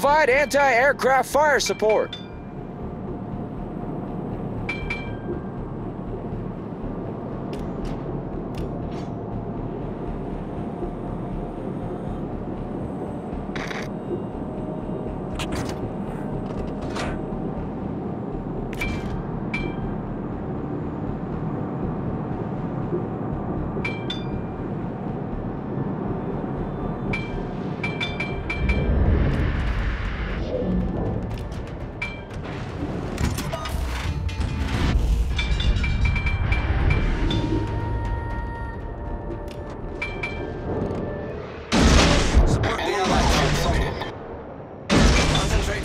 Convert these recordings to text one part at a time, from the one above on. Provide anti-aircraft fire support.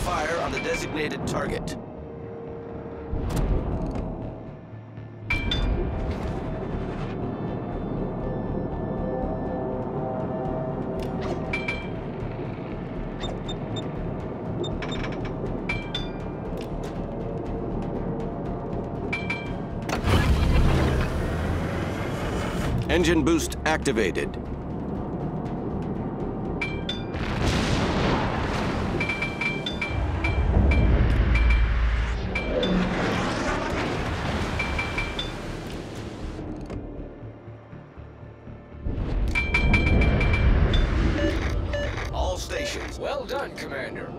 Fire on the designated target. Engine boost activated. Well done, Commander.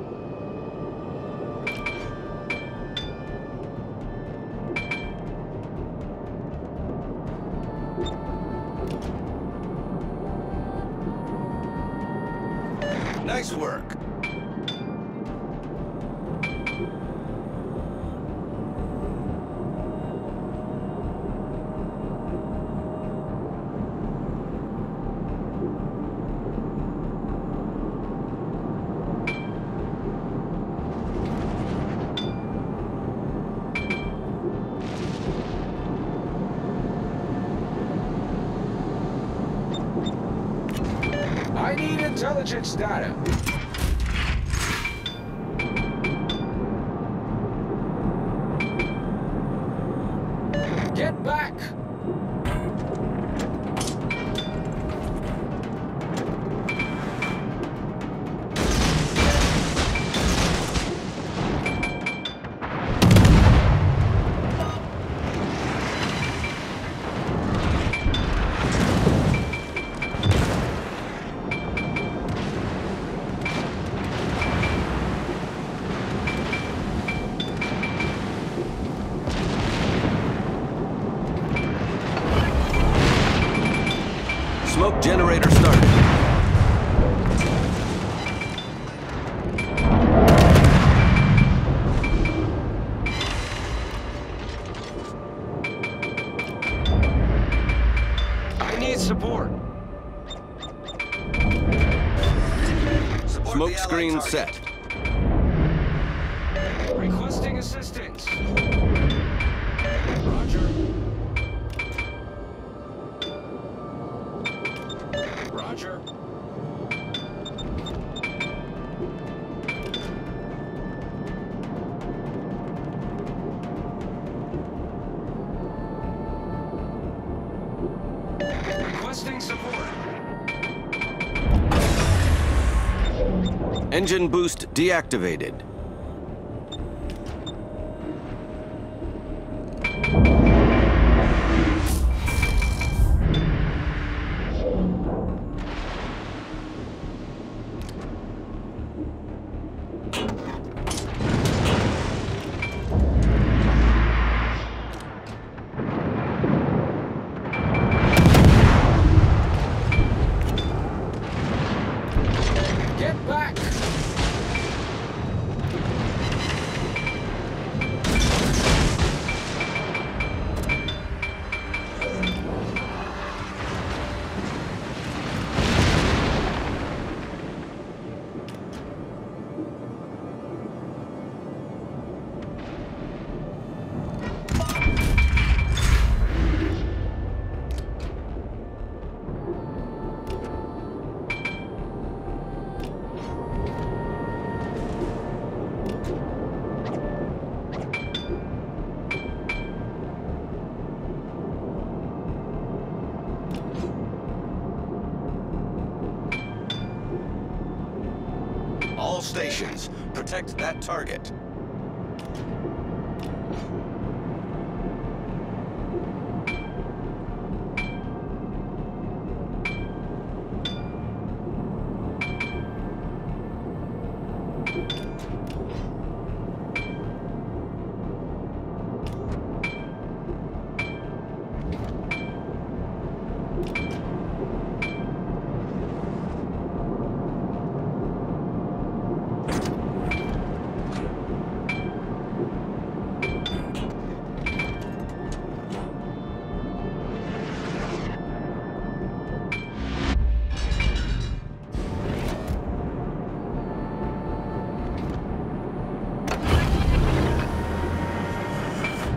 Nice work. I need intelligence data. Get back! Smoke generator started. I need support. Smoke screen set. Requesting assistance. Roger. Roger. Requesting support. Engine boost deactivated. All all stations. Protect that target.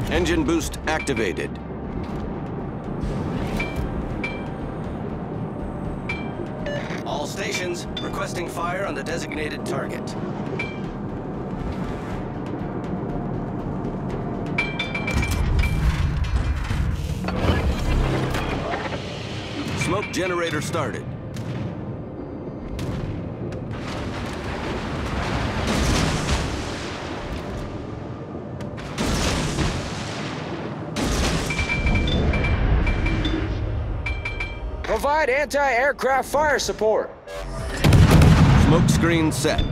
Engine boost activated. All stations requesting fire on the designated target. Smoke generator started. Provide anti-aircraft fire support. Smoke screen set.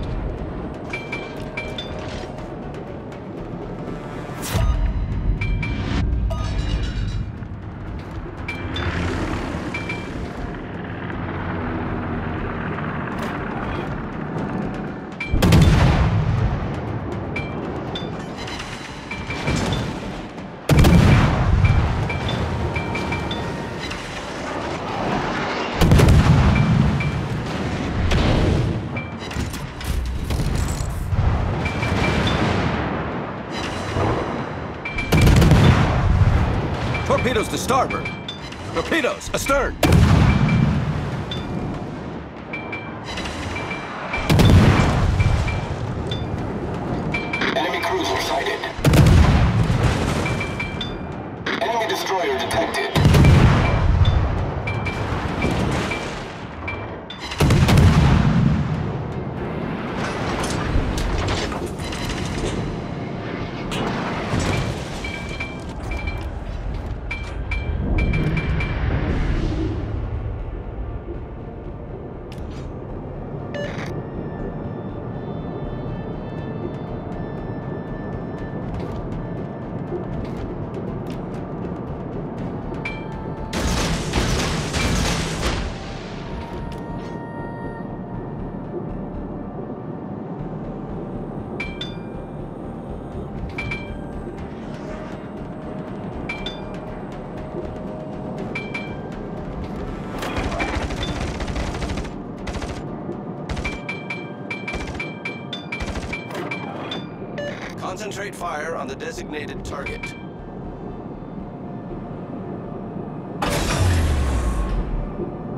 Torpedoes to starboard. Torpedoes astern. Enemy cruiser sighted. Enemy destroyer detected. Concentrate fire on the designated target.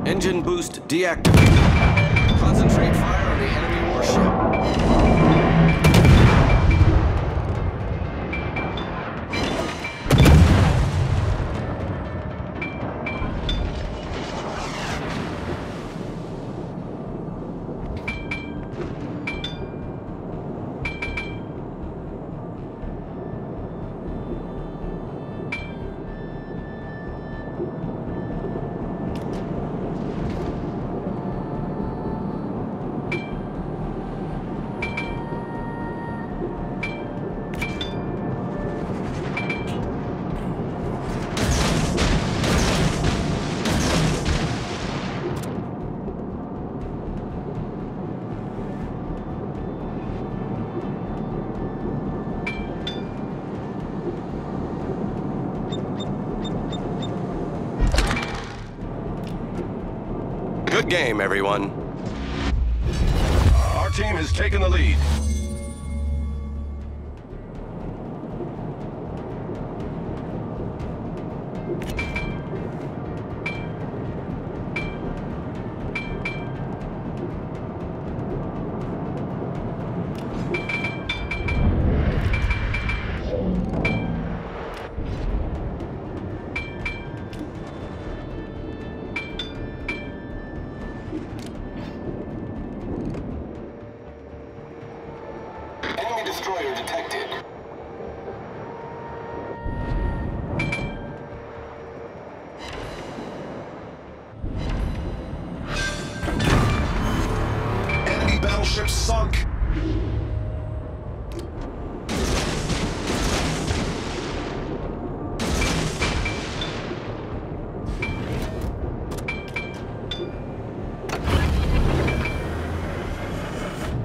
Engine boost deactivated. Concentrate fire on the enemy warship. Good game, everyone. Our team has taken the lead. detected. Enemy battleship sunk.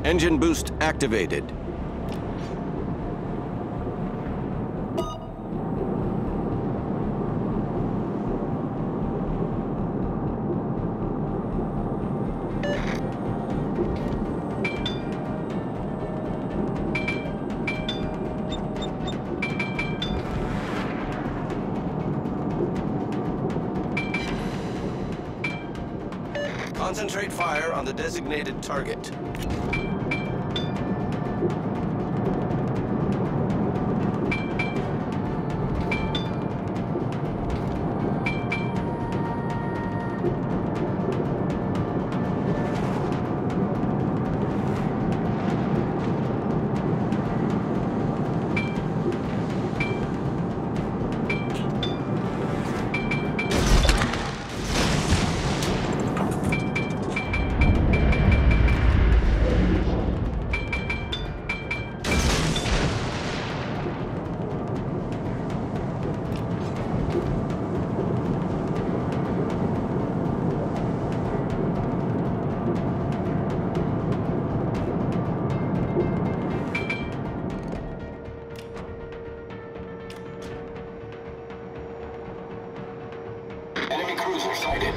Engine boost activated. Concentrate fire on the designated target. Cruiser sighted.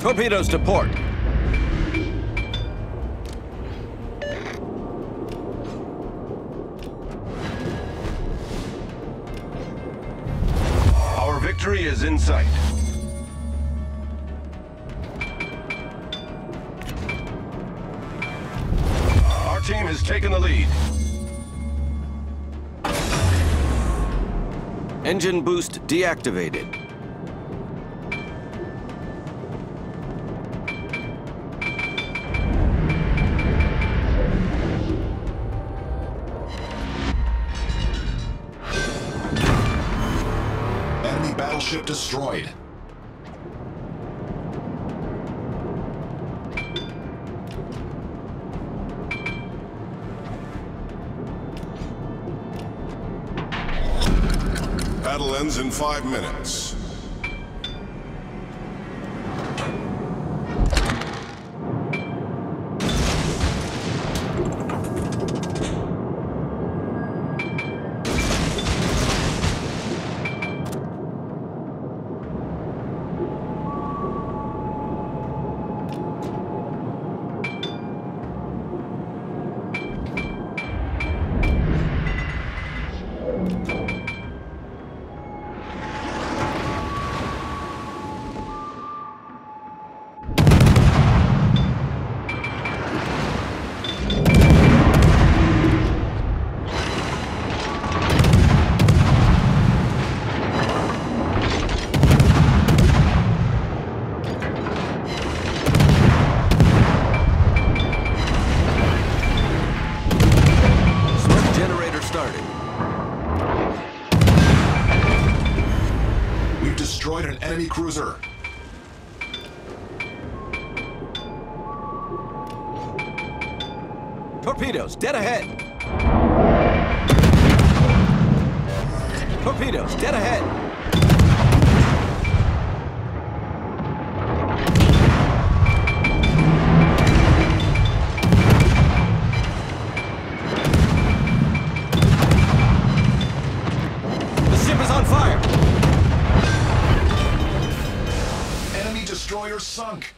Torpedoes to port. Our victory is in sight. Our team has taken the lead. Engine boost deactivated. Battleship destroyed. Battle ends in 5 minutes. Destroyed an enemy cruiser. Torpedoes dead ahead. Torpedoes dead ahead. destroyer sunk.